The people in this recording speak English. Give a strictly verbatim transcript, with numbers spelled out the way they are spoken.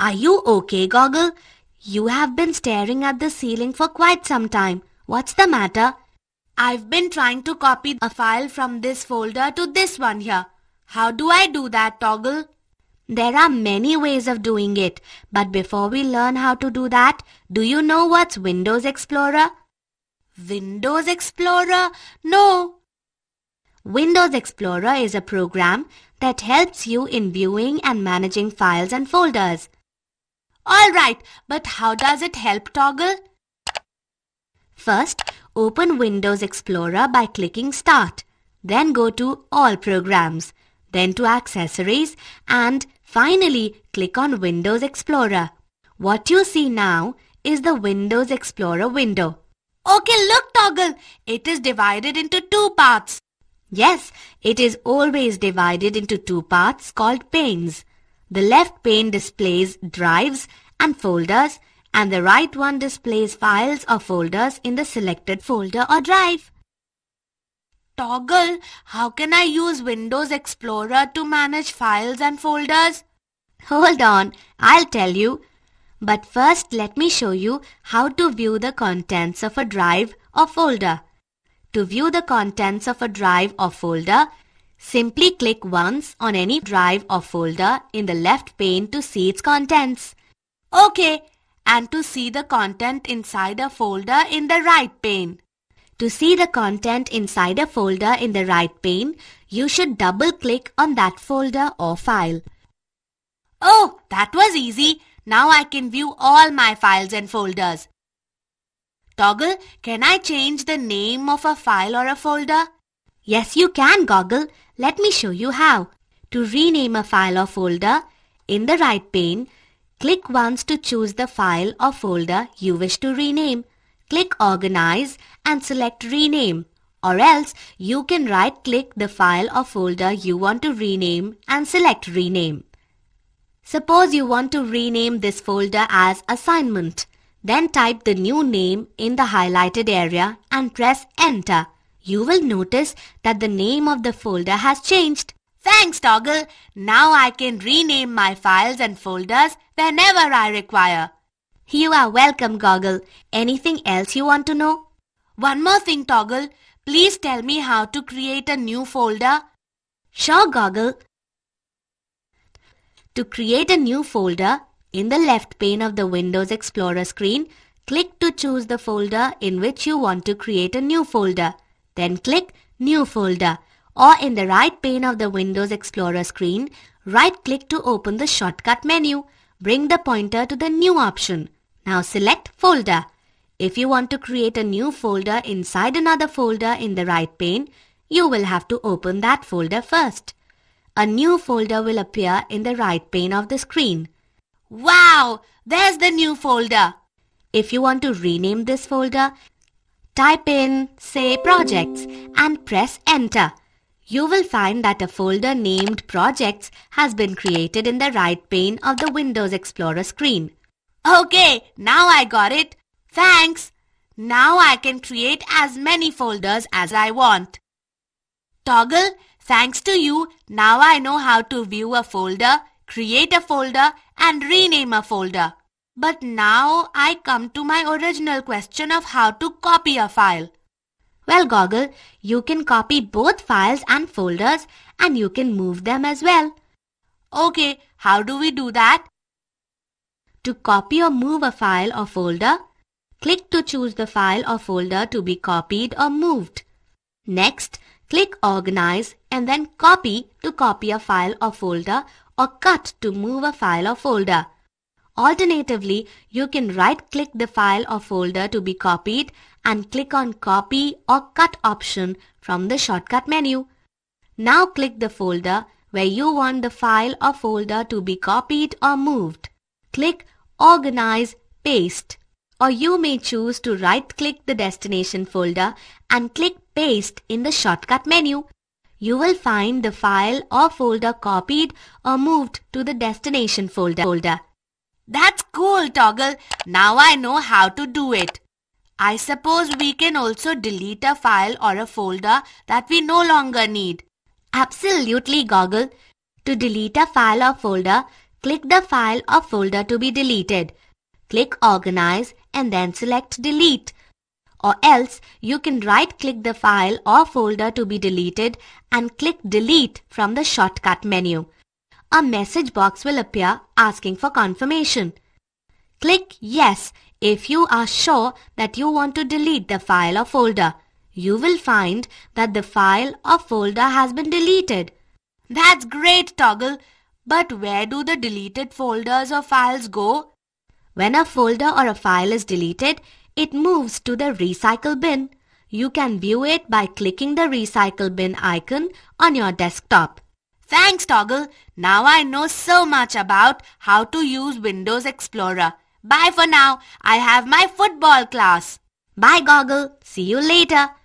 Are you okay, Goggle? You have been staring at the ceiling for quite some time. What's the matter? I've been trying to copy a file from this folder to this one here. How do I do that, Toggle? There are many ways of doing it. But before we learn how to do that, do you know what's Windows Explorer? Windows Explorer? No. Windows Explorer is a program that helps you in viewing and managing files and folders. All right, but how does it help, Toggle? First, open Windows Explorer by clicking Start. Then go to All Programs. Then to Accessories. And finally, click on Windows Explorer. What you see now is the Windows Explorer window. Okay, look, Toggle. It is divided into two parts. Yes, it is always divided into two parts called panes. The left pane displays drives and folders, and the right one displays files or folders in the selected folder or drive. Toggle, how can I use Windows Explorer to manage files and folders? Hold on, I'll tell you. But first, let me show you how to view the contents of a drive or folder. To view the contents of a drive or folder, simply click once on any drive or folder in the left pane to see its contents. Okay, and to see the content inside a folder in the right pane. To see the content inside a folder in the right pane, you should double-click on that folder or file. Oh, that was easy. Now I can view all my files and folders. Toggle, can I change the name of a file or a folder? Yes, you can, Goggle. Let me show you how. To rename a file or folder, in the right pane, click once to choose the file or folder you wish to rename. Click Organize and select Rename, or else you can right-click the file or folder you want to rename and select Rename. Suppose you want to rename this folder as Assignment. Then type the new name in the highlighted area and press Enter. You will notice that the name of the folder has changed. Thanks, Toggle. Now I can rename my files and folders whenever I require. You are welcome, Goggle. Anything else you want to know? One more thing, Toggle. Please tell me how to create a new folder. Sure, Goggle. To create a new folder, in the left pane of the Windows Explorer screen, click to choose the folder in which you want to create a new folder. Then click New Folder. Or in the right pane of the Windows Explorer screen, right-click to open the shortcut menu. Bring the pointer to the New option. Now select Folder. If you want to create a new folder inside another folder in the right pane, you will have to open that folder first. A new folder will appear in the right pane of the screen. Wow! There's the new folder. If you want to rename this folder, type in, say, Projects and press Enter. You will find that a folder named Projects has been created in the right pane of the Windows Explorer screen. Okay, now I got it. Thanks. Now I can create as many folders as I want. Toggle, thanks to you, now I know how to view a folder, create a folder, and rename a folder. But now I come to my original question of how to copy a file. Well, Goggle, you can copy both files and folders, and you can move them as well. Okay, how do we do that? To copy or move a file or folder, click to choose the file or folder to be copied or moved. Next, click Organize and then Copy to copy a file or folder, or Cut to move a file or folder. Alternatively, you can right-click the file or folder to be copied and click on Copy or Cut option from the shortcut menu. Now click the folder where you want the file or folder to be copied or moved. Click Organize, Paste. Or you may choose to right-click the destination folder and click Paste in the shortcut menu. You will find the file or folder copied or moved to the destination folder. That's cool, Toggle. Now I know how to do it. I suppose we can also delete a file or a folder that we no longer need. Absolutely, Goggle. To delete a file or folder, Click the file or folder to be deleted. Click Organize and then select Delete. Or else you can right-click the file or folder to be deleted and click Delete from the shortcut menu. A message box will appear asking for confirmation. Click Yes if you are sure that you want to delete the file or folder. You will find that the file or folder has been deleted. That's great, Toggle. But where do the deleted folders or files go? When a folder or a file is deleted, it moves to the Recycle bin. You can view it by clicking the Recycle bin icon on your desktop. Thanks, Toggle. Now I know so much about how to use Windows Explorer. Bye for now. I have my football class. Bye, Goggle. See you later.